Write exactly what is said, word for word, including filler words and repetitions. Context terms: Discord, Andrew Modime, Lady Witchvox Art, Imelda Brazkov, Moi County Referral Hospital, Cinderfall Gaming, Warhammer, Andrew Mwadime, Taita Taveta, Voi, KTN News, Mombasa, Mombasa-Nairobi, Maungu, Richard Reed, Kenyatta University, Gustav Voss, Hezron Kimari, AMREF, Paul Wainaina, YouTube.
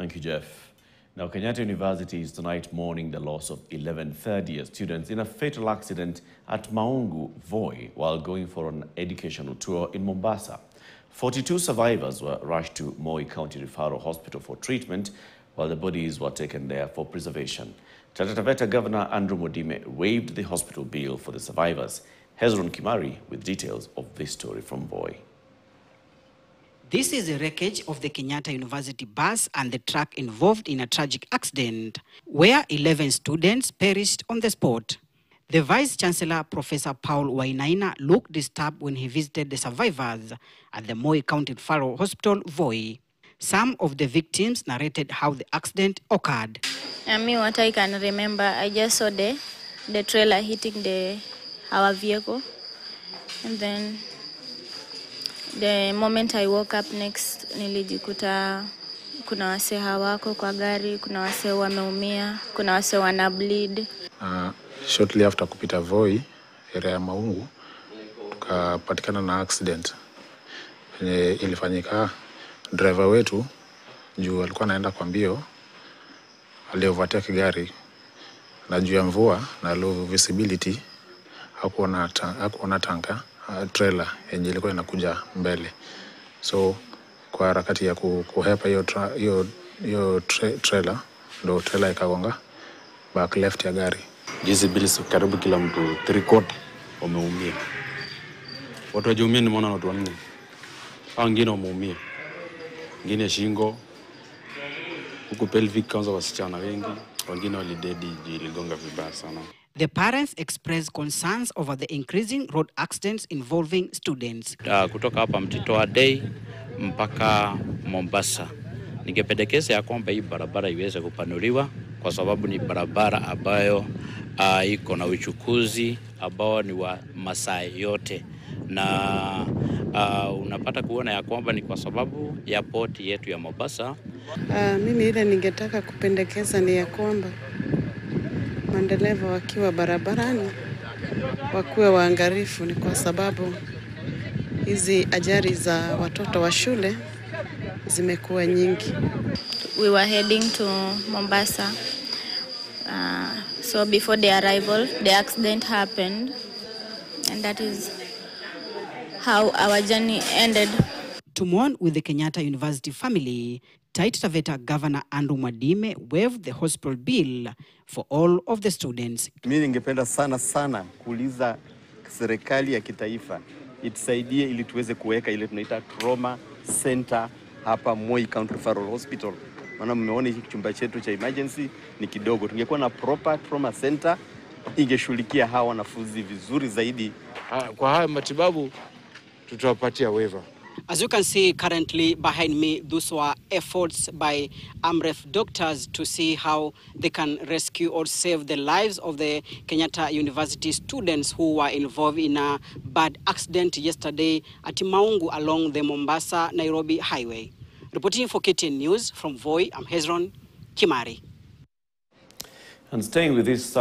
Thank you, Jeff. Now, Kenyatta University is tonight mourning the loss of eleven third-year students in a fatal accident at Maungu, Voi, while going for an educational tour in Mombasa. forty-two survivors were rushed to Moi County Referral Hospital for treatment, while the bodies were taken there for preservation. Taita Taveta Governor Andrew Modime waived the hospital bill for the survivors. Hezron Kimari with details of this story from Voi. This is a wreckage of the Kenyatta University bus and the truck involved in a tragic accident, where eleven students perished on the spot. The Vice-Chancellor, Professor Paul Wainaina, looked disturbed when he visited the survivors at the Moi County Referral Hospital, Voi. Some of the victims narrated how the accident occurred. I mean, what I can remember, I just saw the, the trailer hitting the, our vehicle, and then the moment I woke up next, nilijikuta kuna wase hawako kwa gari, kuna wase wameumia, kuna wase wana bleed. Uh, shortly after kupita Voi, area ya Maungu, tukapatikana na accident. E, ilifanyika driver wetu, juu alikuwa naenda kwa mbio, aliovertake gari, na juu ya mvua, na low visibility, hakuona hakuona tanka. Uh, trailer yenye ilikuwa inakuja mbele, so kwa harakati ya kuhepa hiyo hiyo hiyo trailer ndo trailer ikagonga back left ya gari. Hizi biliso karibu kila mtu three quarter wameumia. Watu wajeumia nimeona watu wanne, hao wengine wameumia, wengine shingo huko pelvic, kwanza wasichana wengi, wengine walidedi iligonga vibaya sana. The parents expressed concerns over the increasing road accidents involving students. Uh, kutoka hapa Mtito Day mpaka Mombasa, ningependekeza ya kwamba hii barabara iweze kupanuliwa kwa sababu ni barabara ambayo uh, iko na uchukuzi ambao ni wa masaa yote, na uh, unapata kuona ya kwamba ni kwa sababu ya port yetu ya Mombasa. Uh, mimi ile ningetaka kupendekeza ni ya kwamba madereva wakiwa barabarani wakuwe waangalifu, ni kwa sababu hizi ajali za watoto wa shule zimekuwa nyingi. We were heading to Mombasa, uh, so before the arrival the accident happened, and that is how our journey ended. To mourn with the Kenyatta University family, Taita Taveta Governor Andrew Mwadime waived the hospital bill for all of the students. Mimi ningependa sana sana kuuliza serikali ya kitaifa itusaidie ili tuweze kuweka ile tunaita trauma center hapa Moi County Referral Hospital. Maana mmeona hiki chumba chetu cha emergency ni kidogo. Tungekuwa na proper trauma center ingeshughulikia hawa wanafunzi vizuri zaidi. Kwa haya matibabu tutawapatia waiver. As you can see currently behind me, those were efforts by AMREF doctors to see how they can rescue or save the lives of the Kenyatta University students who were involved in a bad accident yesterday at Maungu along the Mombasa-Nairobi highway. Reporting for K T N News from Voi, I'm Hezron Kimari. And staying with this